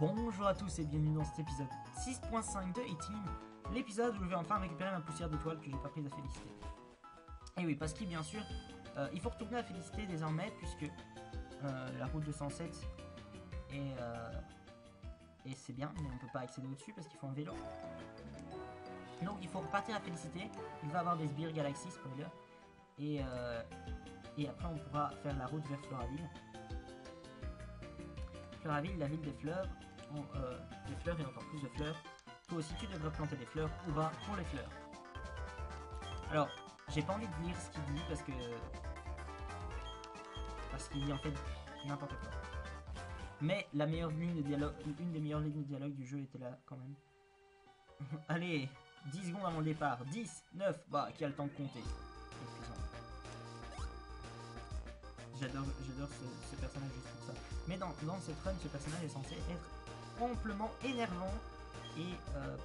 Bonjour à tous et bienvenue dans cet épisode 6.5 de Eighteen, l'épisode où je vais enfin récupérer ma poussière d'étoile que j'ai pas prise à Féli-Cité. Et oui, parce que bien sûr, il faut retourner à Féli-Cité désormais, puisque la route 207 et c'est bien, mais on peut pas accéder au-dessus parce qu'il faut un vélo. Donc il faut repartir à Féli-Cité, il va y avoir des sbires Galaxy, spoiler, et après on pourra faire la route vers Floraville. Floraville, la ville des fleurs, des fleurs et encore plus de fleurs. Toi aussi tu devrais planter des fleurs, ou va pour les fleurs. Alors, j'ai pas envie de lire ce qu'il dit parce qu'il dit en fait n'importe quoi. Mais la meilleure ligne de dialogue, une des meilleures lignes de dialogue du jeu était là quand même. Allez, 10 secondes avant le départ, 10, 9, bah qui a le temps de compter. J'adore ce personnage juste pour ça. Mais dans cette run, ce personnage est censé être amplement énervant et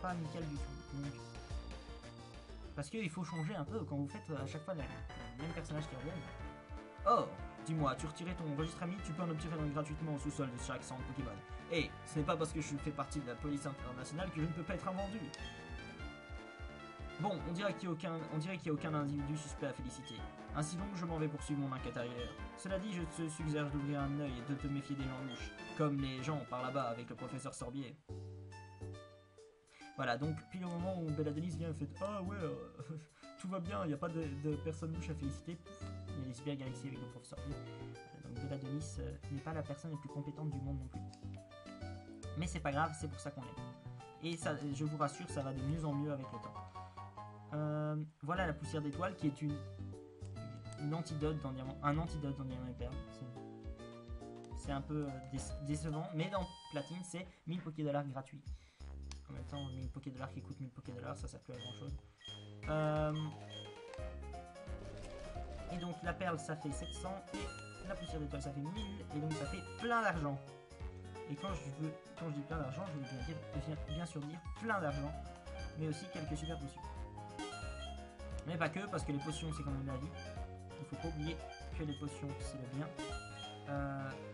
pas amical du tout. Donc, parce qu'il faut changer un peu quand vous faites à chaque fois le même personnage qui revient. Oh, dis-moi, tu retirais ton registre ami, tu peux en obtenir gratuitement au sous-sol de chaque centre Pokémon. Et ce n'est pas parce que je fais partie de la police internationale que je ne peux pas être invendu. Bon, on dirait qu'il n'y a aucun individu suspect à Féli-Cité. Ainsi donc, je m'en vais poursuivre mon enquête arrière. Cela dit, je te suggère d'ouvrir un œil et de te méfier des gens louches, comme les gens par là-bas avec le professeur Sorbier. Voilà, donc, puis le moment où Bella-Denise vient et fait « Ah ouais, tout va bien, il n'y a pas de personne louche à Féli-Cité. » Il y a des super galaxies avec le professeur Sorbier. Donc Bella-Denise n'est pas la personne la plus compétente du monde non plus. Mais c'est pas grave, c'est pour ça qu'on est. Et ça, je vous rassure, ça va de mieux en mieux avec le temps. Voilà la poussière d'étoile qui est une antidote dans Diamant, un antidote dans Diamant et Perle. C'est un peu décevant, mais dans Platine c'est 1000 PokéDollars gratuits. En même temps, 1000 PokéDollars qui coûtent 1000 PokéDollars, ça sert plus à grand chose. Et donc la perle ça fait 700, et la poussière d'étoile ça fait 1000, et donc ça fait plein d'argent. Et quand je dis plein d'argent, je veux bien sûr dire plein d'argent, mais aussi quelques super potions. Mais pas que, parce que les potions c'est quand même la vie. Il faut pas oublier que les potions c'est le bien.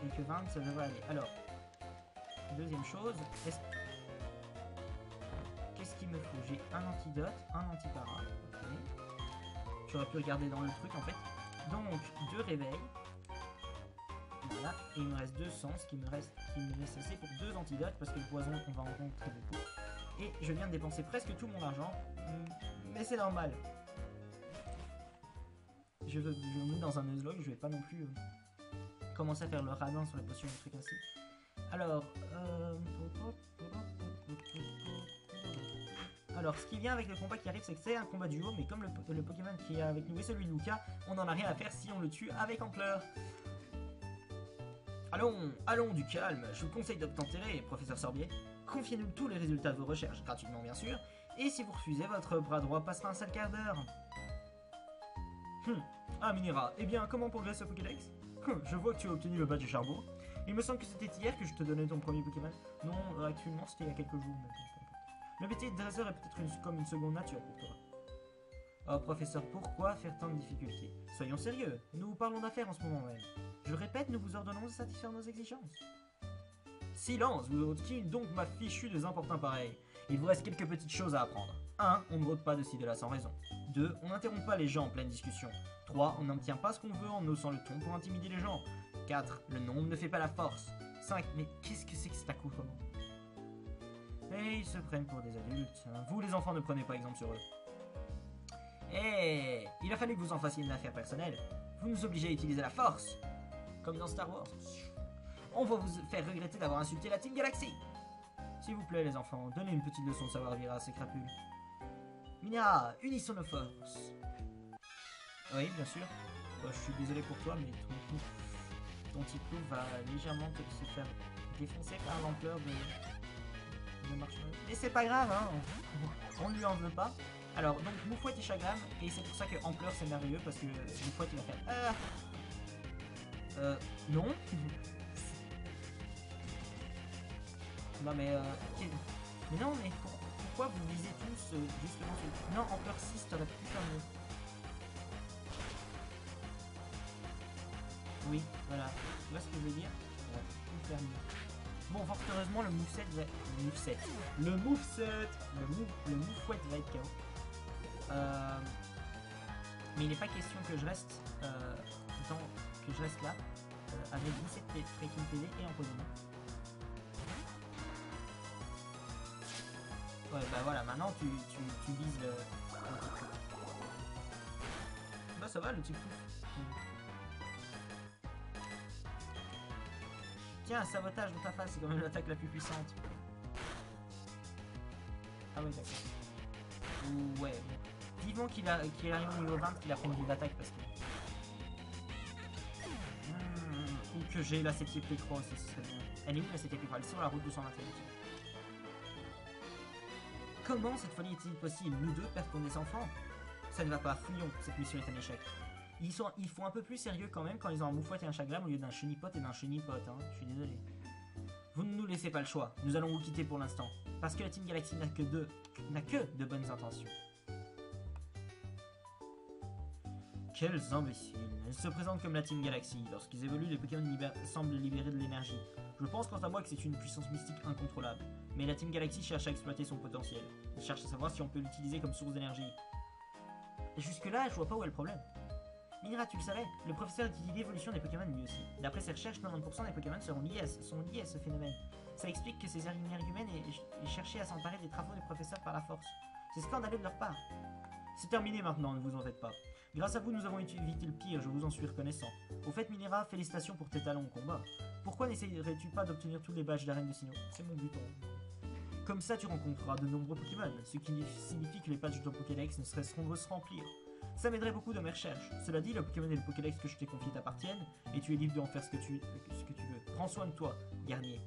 Et que 20 ça devrait aller. Alors, deuxième chose, qu'est-ce qu'il me faut? J'ai un antidote, un antipara. Okay. J'aurais pu regarder dans le truc en fait. Donc, 2 réveils. Voilà, et il me reste 200, ce qui me reste assez pour 2 antidotes, parce que le poison on va en prendre très beaucoup. Et je viens de dépenser presque tout mon argent, mais c'est normal. Je me mets dans un nuzlocke, je vais pas non plus commencer à faire le radin sur les potions et des trucs ainsi. Alors, ce qui vient avec le combat qui arrive, c'est que c'est un combat duo, mais comme le Pokémon qui est avec nous et celui de Lucas, on n'en a rien à faire si on le tue avec ampleur. Allons du calme, je vous conseille d'obtempérer, professeur Sorbier. Confiez-nous tous les résultats de vos recherches, gratuitement bien sûr, et si vous refusez, votre bras droit passera un sale quart d'heure. Ah Minera, eh bien comment progresse ce Pokédex? Je vois que tu as obtenu le badge du charbon. Il me semble que c'était hier que je te donnais ton premier Pokémon. Non, actuellement c'était il y a quelques jours. Le métier de dresseur est peut-être comme une seconde nature pour toi. Oh professeur, pourquoi faire tant de difficultés? Soyons sérieux, nous parlons d'affaires en ce moment même. Je répète, nous vous ordonnons de satisfaire nos exigences. Silence, vous ôtez donc ma fichue des importuns pareils. Il vous reste quelques petites choses à apprendre. 1. On ne rôde pas de ci de là sans raison. 2. On n'interrompt pas les gens en pleine discussion. 3. On n'obtient pas ce qu'on veut en haussant le ton pour intimider les gens. 4. Le nombre ne fait pas la force. 5. Mais qu'est-ce que c'est que cet accouplement? Et ils se prennent pour des adultes. Vous les enfants ne prenez pas exemple sur eux. Et il a fallu que vous en fassiez une affaire personnelle. Vous nous obligez à utiliser la force. Comme dans Star Wars. On va vous faire regretter d'avoir insulté la Team Galaxy. S'il vous plaît les enfants, donnez une petite leçon de savoir-vivre à ces crapules. Minera, unissons nos forces. Oui, bien sûr. Je suis désolé pour toi, mais ton petit coup va légèrement se faire défoncer par l'ampleur de marshmallow. Mais c'est pas grave, hein. On ne lui en veut pas. Alors, donc, Moufouette et Chagram, et c'est pour ça que ampleur c'est merveilleux, parce que Moufouette il va faire... non. Non mais mais non mais pourquoi vous visez tous justement ce... Non, ampleur 6, t'aurais pu faire mieux. Oui, voilà. Tu vois ce que je veux dire? T'aurais pu faire mieux. Bon, fort heureusement, le moveset va... Le moufouette va être KO. Mais il n'est pas question que je reste là avec 17 freaking PD et un Pokémon. Ouais, bah voilà, maintenant tu vises le... Bah ça va, le type pouf. Tiens, un sabotage dans ta face, c'est quand même l'attaque la plus puissante. Ah oui, d'accord. Ouais, vivant qu'il arrive au niveau 20, qu'il a une d'attaque parce que... Ou que j'ai la CT Croix, ça serait bien. Elle est où la CT Croix? Elle est sur la route 221. Comment cette folie est-il possible? Nous deux perdons des enfants? Ça ne va pas, fouillons, cette mission est un échec. Ils font un peu plus sérieux quand même quand ils ont un moufouette et un chagrin au lieu d'un chenipote et d'un chenipote, hein. Je suis désolé. Vous ne nous laissez pas le choix, nous allons vous quitter pour l'instant. Parce que la Team Galaxy n'a que de bonnes intentions. Quels imbéciles. Ils se présentent comme la Team Galaxy. Lorsqu'ils évoluent, les Pokémon semblent libérer de l'énergie. Je pense quant à moi que c'est une puissance mystique incontrôlable. Mais la Team Galaxy cherche à exploiter son potentiel. Elle cherche à savoir si on peut l'utiliser comme source d'énergie. Et jusque-là, je vois pas où est le problème. Minera, tu le savais, le professeur étudie l'évolution des Pokémon lui aussi. D'après ses recherches, 90% des Pokémon sont liés à ce phénomène. Ça explique que ces énergumènes aient cherché à s'emparer des travaux du professeur par la force. C'est scandaleux de leur part. C'est terminé maintenant, ne vous en faites pas. Grâce à vous, nous avons évité le pire, je vous en suis reconnaissant. Au fait, Minera, félicitations pour tes talents au combat. Pourquoi n'essayerais-tu pas d'obtenir tous les badges d'arène de Sinnoh? C'est mon buton. Comme ça, tu rencontreras de nombreux Pokémon, ce qui signifie que les pages de Pokédex ne cesseront de se remplir. Ça m'aiderait beaucoup dans mes recherches. Cela dit, le Pokémon et le Pokédex que je t'ai confié t'appartiennent, et tu es libre d'en faire ce que tu veux. Prends soin de toi, garnier.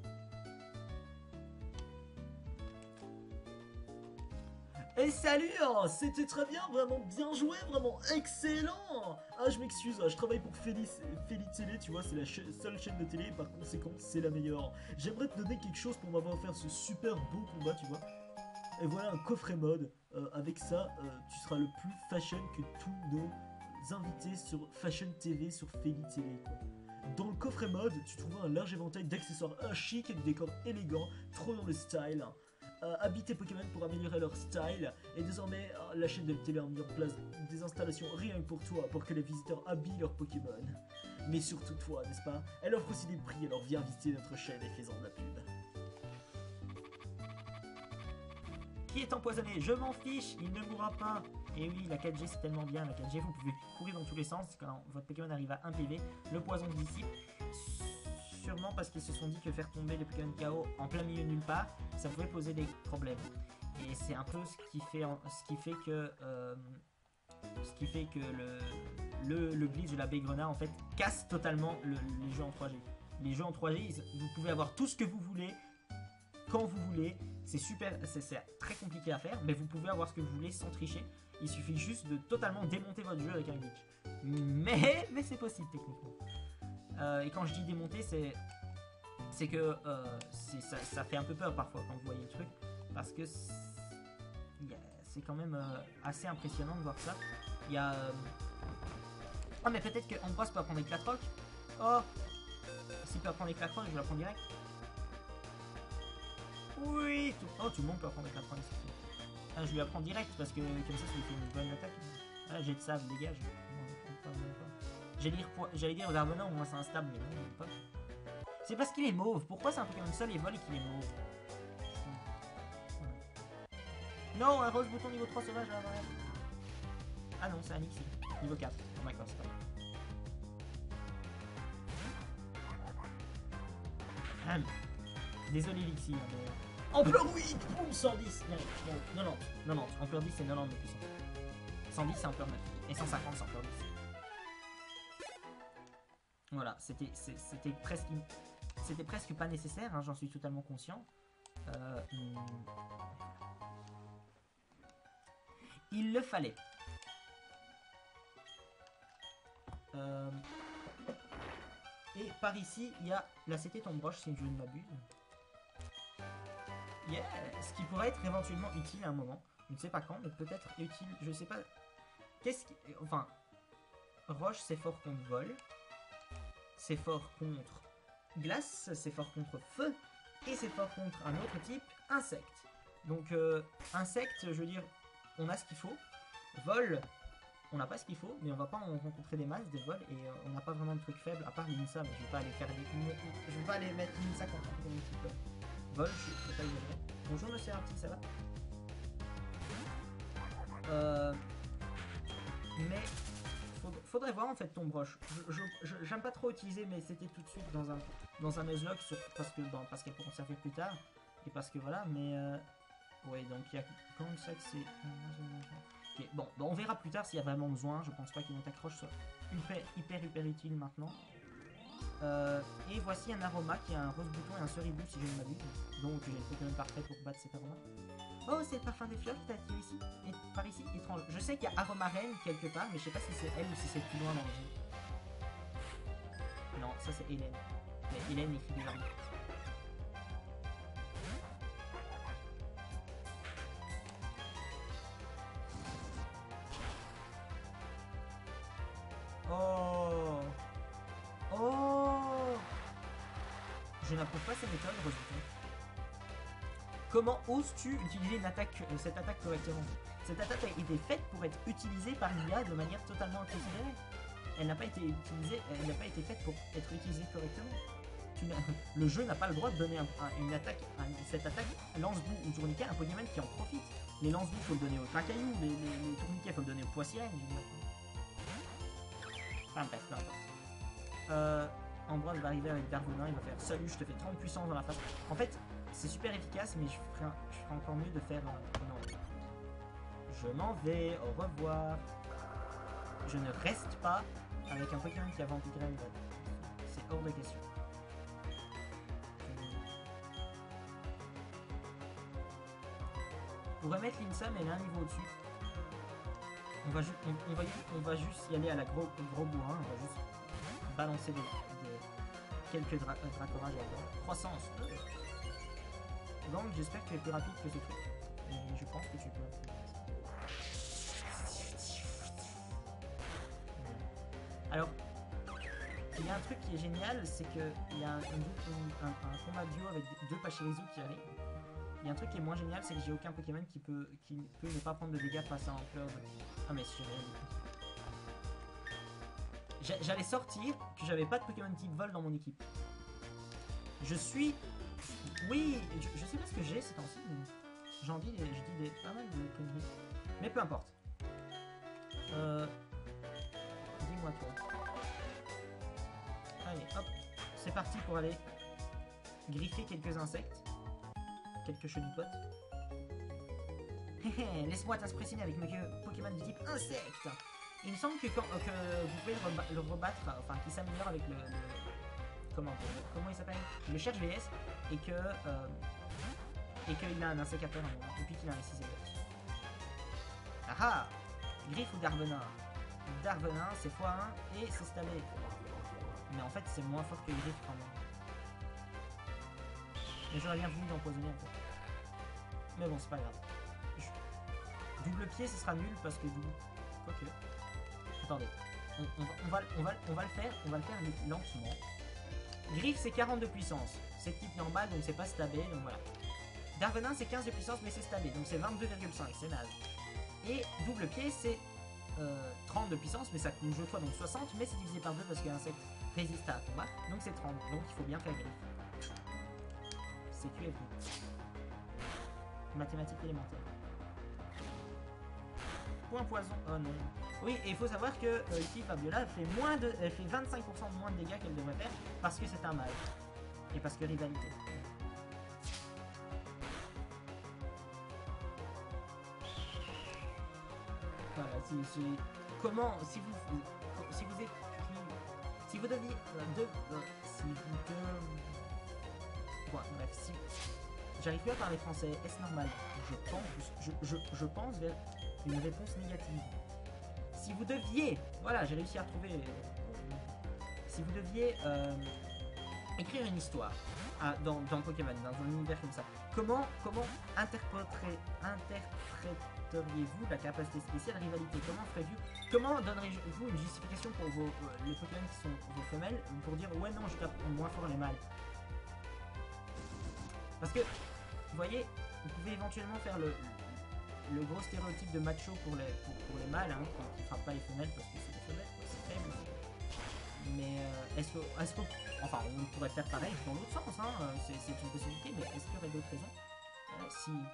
Et salut, hein, c'était très bien, vraiment bien joué, vraiment excellent. Ah, je m'excuse, je travaille pour Féli-Télé, tu vois, c'est la seule chaîne de télé, par conséquent, c'est la meilleure. J'aimerais te donner quelque chose pour m'avoir offert ce super beau combat, tu vois. Et voilà un coffret mode, avec ça, tu seras le plus fashion que tous nos invités sur Fashion TV, sur Féli-Télé, quoi. Dans le coffret mode, tu trouveras un large éventail d'accessoires chic et de décors élégants, trop dans le style. Habiter Pokémon pour améliorer leur style, et désormais la chaîne de télé a mis en place des installations rien que pour toi, pour que les visiteurs habillent leurs Pokémon. Mais surtout toi, n'est-ce pas? Elle offre aussi des prix, alors viens visiter notre chaîne et fais-en de la pub. Qui est empoisonné? Je m'en fiche, il ne mourra pas. Et oui, la 4G c'est tellement bien, la 4G vous pouvez courir dans tous les sens, quand votre Pokémon arrive à 1 PV, le poison se dissipe. Sûrement parce qu'ils se sont dit que faire tomber les Pokémon KO en plein milieu de nulle part, ça pouvait poser des problèmes. Et c'est un peu ce qui fait que le glitch de la baie grenade en fait casse totalement les jeux en 3G. Les jeux en 3G, vous pouvez avoir tout ce que vous voulez quand vous voulez. C'est super, c'est très compliqué à faire, mais vous pouvez avoir ce que vous voulez sans tricher. Il suffit juste de totalement démonter votre jeu avec un glitch. Mais c'est possible techniquement. Et quand je dis démonter, c'est que ça fait un peu peur parfois quand vous voyez le truc, parce que c'est quand même assez impressionnant de voir ça. Il y a... Ah mais peut-être que Ambroise peut apprendre les clatrocs. Oh, s'il peut apprendre les clatrocs, je vais l'apprendre direct. Oui, oh, tout le monde peut apprendre les clatrocs. Ah, je lui apprends direct parce que comme ça lui fait une bonne attaque. Ah, j'ai de sable, dégage. J'allais dire Darmanin, au moins c'est instable, mais non, même pas. C'est parce qu'il est mauve. Pourquoi c'est un Pokémon seul et vole et qu'il est mauve? Non, un rose bouton niveau 3 sauvage, là, derrière. Ah non, c'est un Nixie. Niveau 4. Oh my god, c'est pas grave. Désolé, Lixie. Ampleur 8, boum, 110. Non, non, non, non, ampleur 10, c'est 90 de puissance. 110, c'est ampleur 9. Et 150, c'est ampleur 10. Voilà, c'était presque pas nécessaire, hein, j'en suis totalement conscient. Il le fallait. Et par ici, il y a la CT Tombe-Roche, si je ne m'abuse. Yeah, ce qui pourrait être éventuellement utile à un moment. Je ne sais pas quand, mais peut-être utile, je ne sais pas. Qu'est-ce qui... Enfin, Roche, c'est fort contre vol. C'est fort contre glace, c'est fort contre feu, et c'est fort contre un autre type, insecte. Donc insecte, je veux dire, on a ce qu'il faut. Vol, on n'a pas ce qu'il faut, mais on va pas en rencontrer des masses, des vols, et on n'a pas vraiment de trucs faibles, à part l'INSA, mais je vais pas aller faire des... Je vais pas aller mettre l'INSA contre un type vol, je sais pas exactement. Bonjour monsieur Arti, ça va? Mais faudrait voir en fait Tombe-Roche. J'aime pas trop utiliser, mais c'était tout de suite dans un Nuzlocke, parce que bon, parce qu'elle peut conserver plus tard et parce que voilà. Mais ouais, donc il y a comme ça que c'est. Okay, bon, on verra plus tard s'il y a vraiment besoin. Je pense pas qu'une attaque roche soit hyper utile maintenant. Et voici un aroma qui a un rose bouton et un ceribou si je ne m'abuse. Donc j'ai le Pokémon parfait pour battre cet aroma. Oh, c'est le parfum des fleurs qui t'a attiré ici, et par ici, étrange. Je sais qu'il y a Aroma Reine quelque part, mais je sais pas si c'est elle ou si c'est plus loin dans le jeu. Non, ça c'est Hélène. Mais Hélène écrit déjà. Oh. Oh. Je n'approuve pas cette méthode, heureusement. Comment oses-tu utiliser cette attaque correctement? Cette attaque a été faite pour être utilisée par l'IA de manière totalement inconsidérée. Elle n'a pas été utilisée, elle n'a pas été faite pour être utilisée correctement. Le jeu n'a pas le droit de donner une attaque. Cette attaque lance-boue ou tourniquet à un Pokémon qui en profite. Les lance-boue, il faut le donner au Tracaillou, les tourniquets, il faut le donner au Poissirène. Enfin bref, peu importe. Ambroise va arriver avec Darbonin, il va faire salut, je te fais 30 puissance dans la face. En fait, c'est super efficace, mais je ferai encore mieux de faire... Non. Je m'en vais, au revoir. Je ne reste pas avec un Pokémon qui a Vampigraine. C'est hors de question. Pour remettre l'Insam, elle est un niveau au-dessus. On va juste y aller à la gros bourrin, on va juste balancer quelques dracorages à croissance. Donc j'espère que tu es plus rapide que ce truc. Et je pense que tu peux. Alors, il y a un truc qui est génial, c'est qu'il y a un combat duo avec deux Pachirisu qui arrivent. Il y a un truc qui est moins génial, c'est que j'ai aucun Pokémon qui peut ne pas prendre de dégâts face à un club. Ah mais si, j'ai rien dit. J'allais sortir que j'avais pas de Pokémon type vol dans mon équipe. Je suis... Oui, je sais pas ce que j'ai ces temps-ci, mais je dis pas mal de conneries. Mais peu importe. Dis-moi toi. Allez, hop, c'est parti pour aller griffer quelques insectes. Quelques chenipotes. Laisse-moi t'impressionner avec mes Pokémon du type insecte. Il me semble que vous pouvez le rebattre, enfin qu'il s'améliore avec comment il s'appelle? Le cherche VS et qu'il a un insécateur et puis qu'il a un 6 élèves. Ah ah! Griffe ou Darvenin? Darvenin c'est x1 et c'est stallé. Mais en fait c'est moins fort que Griffe quand même. Mais j'aurais bien voulu l'empoisonner un peu. Mais bon c'est pas grave. Double pied ce sera nul parce que double. Quoique. Attendez. On va le faire. On va le faire lentement. Griffe c'est 40 de puissance, c'est type normal donc c'est pas stabé, donc voilà. Darvenin c'est 15 de puissance mais c'est stabé, donc c'est 22,5, c'est naze. Et double pied c'est 30 de puissance mais ça coûte deux fois donc 60, mais c'est divisé par 2 parce que l'insecte résiste à un combat, donc c'est 30, donc il faut bien faire griffe. C'est QFD. Mathématiques élémentaires. Point poison, oh non. Oui, et il faut savoir que ici Fabiola fait 25% de moins de dégâts qu'elle devrait faire parce que c'est un mage. Et parce que rivalité. Voilà, j'arrive plus à parler français, est-ce normal? Je pense vers une réponse négative. Si vous deviez, voilà, j'ai réussi à retrouver. Si vous deviez écrire une histoire dans Pokémon, dans un univers comme ça, comment interpréteriez-vous la capacité spéciale rivalité? Comment donneriez-vous une justification pour les Pokémon qui sont vos femelles pour dire ouais non je tape moins fort les mâles? Parce que, vous voyez, vous pouvez éventuellement faire le gros stéréotype de macho pour les mâles, hein, qui ne frappe pas les femelles parce que c'est des femelles, c'est faible. Mais est-ce que... Enfin, on pourrait faire pareil dans l'autre sens, hein, c'est une possibilité, mais est-ce qu'il y aurait d'autres raisons?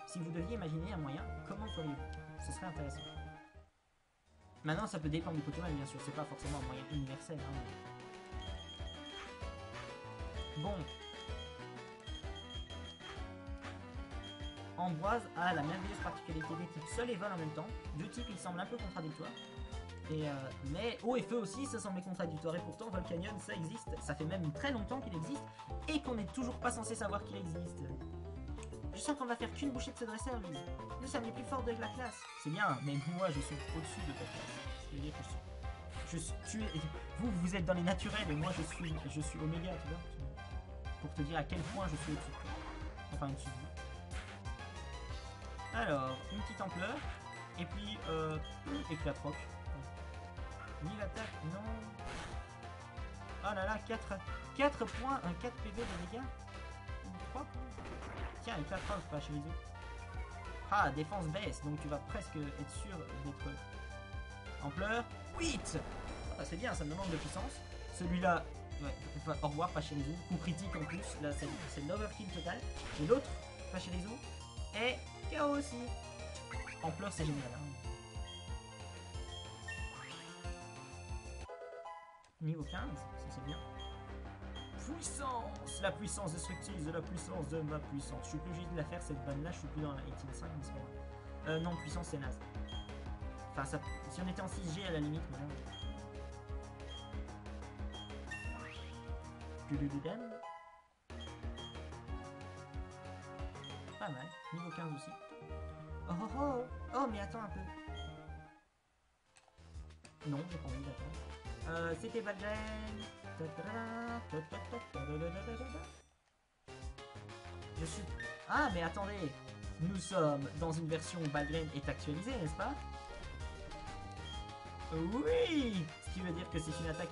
Si vous deviez imaginer un moyen, comment feriez-vous? Ce serait intéressant. Maintenant, ça peut dépendre du Pokémon, bien sûr, c'est pas forcément un moyen universel. Hein, mais... Bon. Ambroise a la merveilleuse particularité des types sol et vol en même temps. Deux types, ils semblent un peu contradictoires. Mais eau et feu aussi, ça semblait contradictoire. Et pourtant, Volcanion, ça existe. Ça fait même très longtemps qu'il existe. Et qu'on n'est toujours pas censé savoir qu'il existe. Je sens qu'on va faire qu'une bouchée de ce dresseur, lui. Nous sommes les plus forts de la classe. C'est bien, mais moi, je suis au-dessus de ta classe. C'est-à-dire que vous êtes dans les naturels, et moi, je suis Oméga, tu vois. Pour te dire à quel point je suis au-dessus. Enfin, au-dessus. Alors, une petite ampleur, et puis éclat de roc. 1000 attaques, non. Oh là là, 4 points, un 4 PV de dégâts. 3 points. Tiens, éclat de roc, pas chez les autres. Ah, défense baisse, donc tu vas presque être sûr d'être... Ampleur, 8. Ah, c'est bien, ça me demande de puissance. Celui-là, ouais, enfin, au revoir, pas chez les autres. Coup critique en plus, là c'est l'overkill total. Et l'autre, pas chez les autres. Et KO aussi. Ampleur, c'est génial. Hein. Niveau 15, ça c'est bien. Puissance. La puissance destructive de la puissance de ma puissance. Je suis plus obligé de la faire cette banne là, je suis plus dans la 18.5 mais c'est pas grave. Non, puissance c'est naze. Enfin, ça, si on était en 6G à la limite, mais là... Pas mal, niveau 15 aussi. Oh oh oh, oh mais attends un peu. Non, j'ai pas envie d'attendre. C'était Badgen. Je suis... Ah mais attendez, nous sommes dans une version où Badgen est actualisée, n'est-ce pas? Oui. Ce qui veut dire que c'est une attaque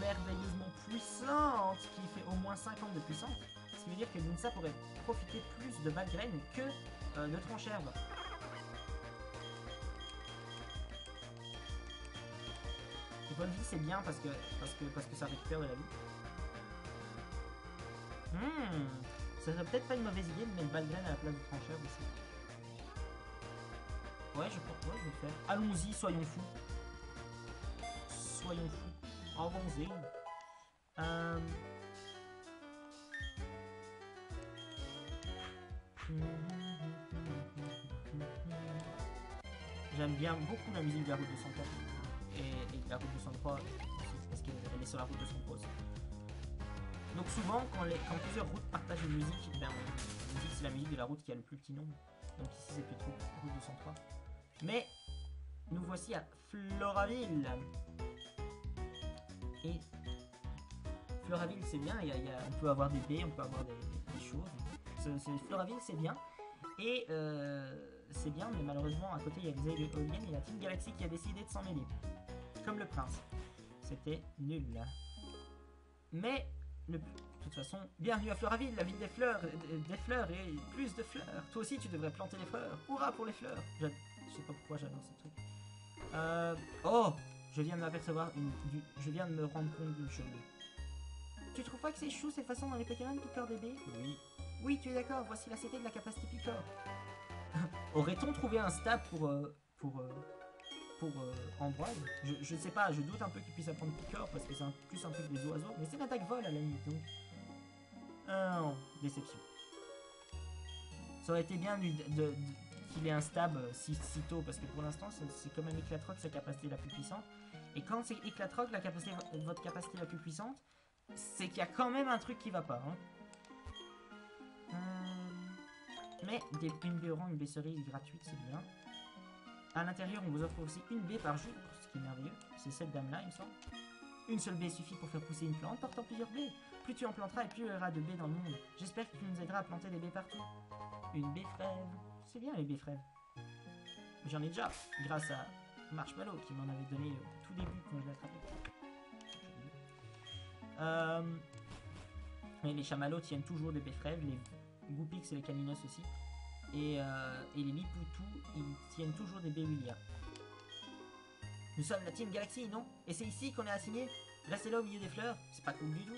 merveilleusement puissante qui fait au moins 50 de puissance. Ce qui veut dire que Bunsa pourrait profiter plus de Badgraine que de Trancherbe. Et bonne vie c'est bien parce que ça récupère de la vie. Ça serait peut-être pas une mauvaise idée de mettre Badgraine à la place de Trancherbe aussi. Ouais, je vais le faire. Allons-y, soyons fous. Soyons fous. Avancez. J'aime bien beaucoup la musique de la route 203 et de la route 203 aussi, parce qu'elle est sur la route 203 aussi. Donc souvent quand plusieurs routes partagent une musique, ben, on dit que c'est la musique de la route qui a le plus petit nombre. Donc ici c'est plutôt route 203. Mais nous voici à Floraville. Et Floraville c'est bien, on peut avoir des baies, on peut avoir des choses. Floraville c'est bien, et c'est bien, mais malheureusement à côté il y a les éoliennes et la Team Galaxy qui a décidé de s'en mêler, comme le prince. C'était nul. Mais de toute façon, bienvenue à Floraville, la ville des fleurs, et plus de fleurs. Toi aussi tu devrais planter des fleurs. Hurrah pour les fleurs. Je sais pas pourquoi j'adore ce truc. Oh, je viens de m'apercevoir, je viens de me rendre compte d'une chose. Tu trouves pas que c'est chou cette façon dans les Pokémon Picor bébé? Oui. Oui, tu es d'accord, voici la CT de la capacité Picor. Aurait-on trouvé un stab pour Ambroise? Je sais pas, je doute un peu qu'il puisse apprendre Picor parce que c'est plus un truc des oiseaux, mais c'est une attaque vol à la limite donc. Oh, déception. Ça aurait été bien qu'il ait un stab si tôt parce que pour l'instant c'est quand même Éclatroc sa capacité la plus puissante. Et quand c'est Éclatroc votre capacité la plus puissante, c'est qu'il y a quand même un truc qui va pas. Hein. Mais une baie orange, une baie cerise gratuite, c'est bien. À l'intérieur, on vous offre aussi une baie par jour, ce qui est merveilleux. C'est cette dame-là, il me semble. Une seule baie suffit pour faire pousser une plante portant plusieurs baies. Plus tu en planteras et plus il y aura de baies dans le monde. J'espère que tu nous aideras à planter des baies partout. Une baie frêve. C'est bien les baies frêves. J'en ai déjà, grâce à Marshmallow qui m'en avait donné au tout début quand je l'attrapais. Mais les chamallows tiennent toujours des baies frêves, Goupix et les Caninos aussi. Et les Lipoutou, ils tiennent toujours des Béwilias. Nous sommes la Team Galaxy, non? Et c'est ici qu'on est assigné? Restez là au milieu des fleurs, c'est pas cool du tout.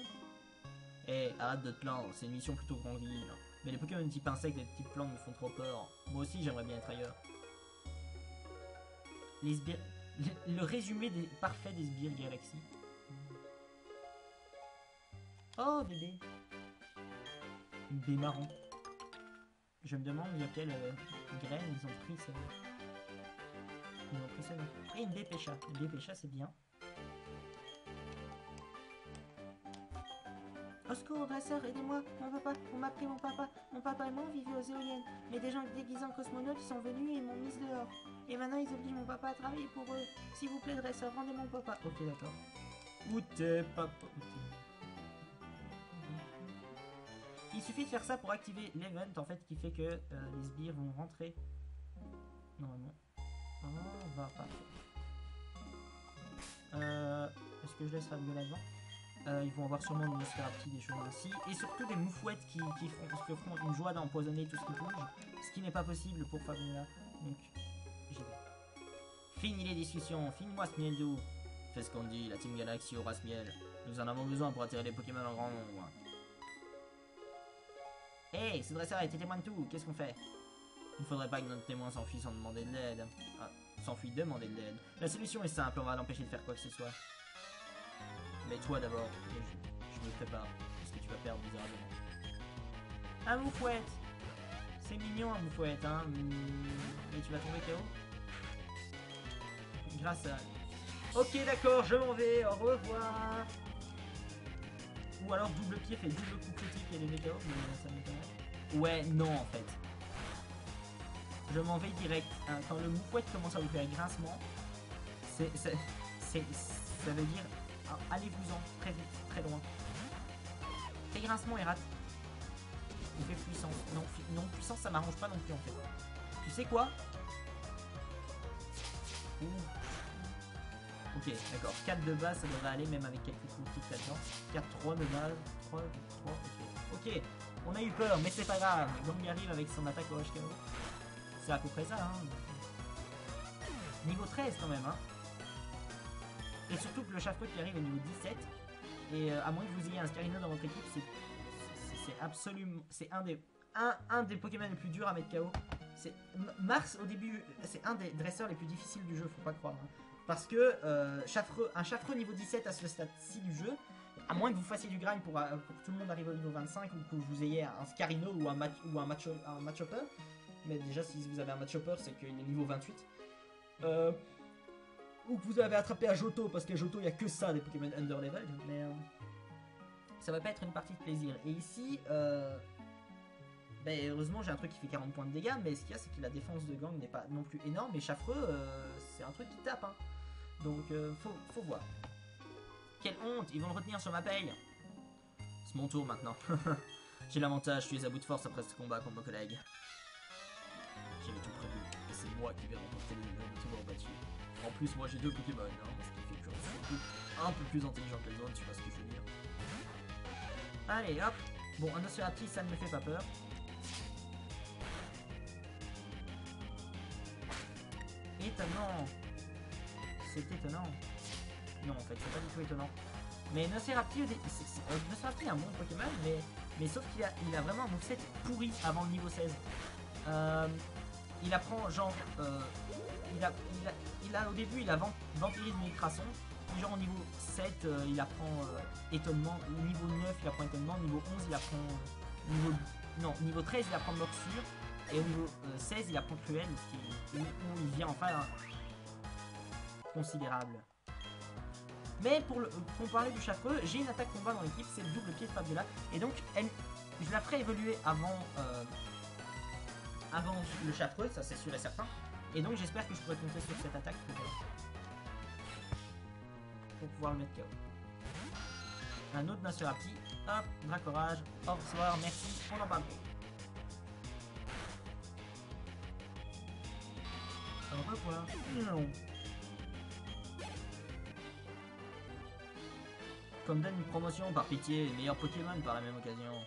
Eh, arrête de te plaindre, c'est une mission plutôt grandiose. Mais les Pokémon type insectes et type plantes me font trop peur. Moi aussi, j'aimerais bien être ailleurs. Les le résumé parfait des sbires Galaxy. Oh, bébé. Des marrons. Je me demande de quelle graine ils ont pris ça. Ils ont pris ça. Et une dépêcha. Une dépêcha, c'est bien. Au secours, dresseur, aidez-moi, mon papa, on m'a pris mon papa et moi vivions aux éoliennes, mais des gens déguisés en cosmonautes sont venus et m'ont mise dehors. Et maintenant ils obligent mon papa à travailler pour eux. S'il vous plaît, dresseur, rendez mon papa. Ok, d'accord. Où t'es, papa? Il suffit de faire ça pour activer l'event en fait qui fait que les sbires vont rentrer. Normalement. Oh, va pas. Est-ce que je laisse Fabio là-dedans? Ils vont avoir sûrement des Nosferapti, des choses aussi. Et surtout des moufouettes qui feront une joie d'empoisonner tout ce qui bouge. Ce qui n'est pas possible pour Fabiola. Donc, j'y vais. Finis les discussions, finis-moi ce miel doux. Fais ce qu'on dit, la Team Galaxy aura ce miel. Nous en avons besoin pour attirer les Pokémon en grand nombre. Hey, ce dresseur a été témoin de tout, qu'est-ce qu'on fait? Il ne faudrait pas que notre témoin s'enfuit sans demander de l'aide. Ah, s'enfuit demander de l'aide. La solution est simple, on va l'empêcher de faire quoi que ce soit. Mais toi d'abord, je me prépare, parce que tu vas perdre misérablement. Un moufouette! C'est mignon un moufouette, hein? Mais tu vas tomber KO? Grâce à... Ok, d'accord, je m'en vais, au revoir! Ou alors double pied fait double coup critique et les met KO, mais ça m'étonne. Ouais, non en fait. Je m'en vais direct. Hein, quand le moufouette commence à vous faire grincement, ça veut dire... Allez-vous-en, très vite, très loin. Tes grincements et rate. On fait puissance. Non, non puissance, ça m'arrange pas non plus en fait. Tu sais quoi? Ouh. Ok, d'accord. 4 de base, ça devrait aller même avec quelques coups de là-dedans. 4, 3 de base. 3, ok. Ok, on a eu peur, mais c'est pas grave. Gang arrive avec son attaque au HKO. C'est à peu près ça, hein. Niveau 13 quand même, hein. Et surtout que le Chaffreux qui arrive est niveau 17. Et à moins que vous ayez un Scarino dans votre équipe, c'est absolument... C'est un des Pokémon les plus durs à mettre KO. Mars, au début, c'est un des dresseurs les plus difficiles du jeu, faut pas croire. Hein. Parce que un Chaffreux niveau 17 à ce stade-ci du jeu, à moins que vous fassiez du grind pour que tout le monde arrive au niveau 25 ou que vous ayez un Scarino ou un Matchhopper. Mais déjà, si vous avez un Matchhopper, c'est qu'il est niveau 28. Ou que vous avez attrapé à Johto, parce qu'à Johto il n'y a que ça des Pokémon underlevel, mais ça va pas être une partie de plaisir. Et ici, heureusement j'ai un truc qui fait 40 points de dégâts, mais ce qu'il y a c'est que la défense de gang n'est pas non plus énorme, et Chaffreux c'est un truc qui tape, hein. Donc faut voir. Quelle honte, ils vont le retenir sur ma paye. C'est mon tour maintenant. J'ai l'avantage, je suis à bout de force après ce combat contre mon collègue. J'avais tout prévu, et c'est moi qui vais remporter le tour battu. En plus, moi j'ai 2 Pokémon, hein, parce qu'il fait que je suis un peu plus intelligent que les autres, tu vois ce que je veux dire. Allez, hop. Bon, un Nosferapti, ça ne me fait pas peur. Étonnant. C'est étonnant. Non, en fait, c'est pas du tout étonnant. Mais Nosferapti, Nosferapti est un bon Pokémon, mais sauf qu'il a vraiment un moveset pourri avant le niveau 16. Il apprend genre... au début, il a vampirisme et ultrason. Genre au niveau 7, il apprend étonnement. Au niveau 9, il apprend étonnement. Au niveau 11, il apprend... niveau 13, il apprend morsure. Et au niveau 16, il apprend cruel. Où il vient enfin... considérable. Mais pour parler du Chaffreux, j'ai une attaque combat dans l'équipe. C'est le double pied de Fabiola. Et donc, je la ferai évoluer avant le Chaffreux, ça c'est sûr et certain. Et donc j'espère que je pourrai compter sur cette attaque pour pouvoir le mettre KO. Un autre Nosferapti. Hop, Dracorage. Au revoir, merci, on en parle pas. Au revoir. Non. Comme donne une promotion par pitié, meilleur Pokémon par la même occasion.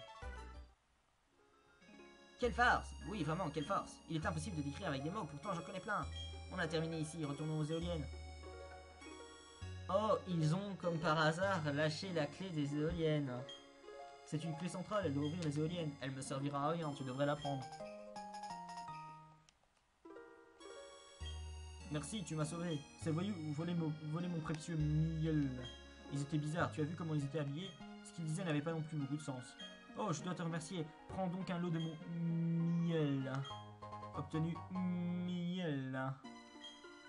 Quelle farce! Oui, vraiment, quelle farce! Il est impossible de décrire avec des mots, pourtant j'en connais plein. On a terminé ici, retournons aux éoliennes. Oh, ils ont, comme par hasard, lâché la clé des éoliennes. C'est une clé centrale, elle doit ouvrir les éoliennes. Elle me servira à rien, tu devrais la prendre. Merci, tu m'as sauvé. Ces voyous volaient mon précieux miel. Ils étaient bizarres, tu as vu comment ils étaient habillés? Ce qu'ils disaient n'avait pas non plus beaucoup de sens. Oh, je dois te remercier. Prends donc un lot de mon miel. Obtenu miel.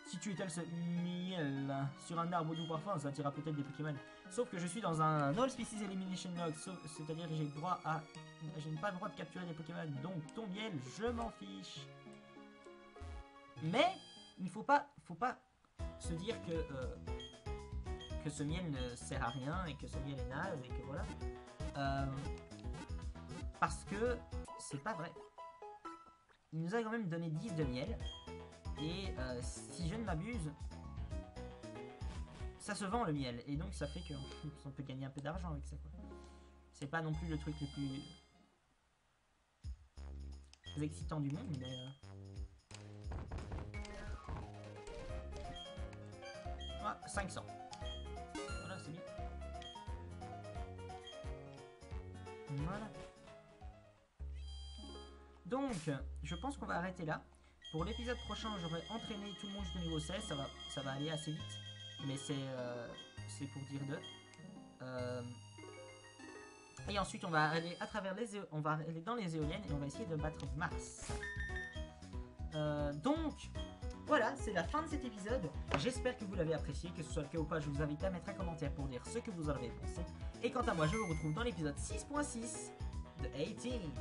Si tu étales ce miel sur un arbre doux parfum, ça attira peut-être des Pokémon. Sauf que je suis dans un All Species Elimination Log, c'est-à-dire que j'ai pas le droit de capturer des Pokémon. Donc ton miel, je m'en fiche. Mais il ne faut pas, se dire que ce miel ne sert à rien et que ce miel est naze et que voilà. Parce que c'est pas vrai. Il nous a quand même donné 10 de miel. Et si je ne m'abuse, ça se vend le miel. Et donc ça fait qu'on peut gagner un peu d'argent avec ça, quoi. C'est pas non plus le truc le plus excitant du monde, mais... Ah, 500. Voilà, c'est bien. Voilà. Donc, je pense qu'on va arrêter là. Pour l'épisode prochain, j'aurai entraîné tout le monde jusqu'au niveau 16, ça va aller assez vite, mais c'est pour dire deux. Et ensuite, on va aller à travers on va aller dans les éoliennes et on va essayer de battre Mars. Donc, voilà, c'est la fin de cet épisode. J'espère que vous l'avez apprécié, que ce soit le cas ou pas, je vous invite à mettre un commentaire pour dire ce que vous en avez pensé. Et quant à moi, je vous retrouve dans l'épisode 6.6 de Eighteen.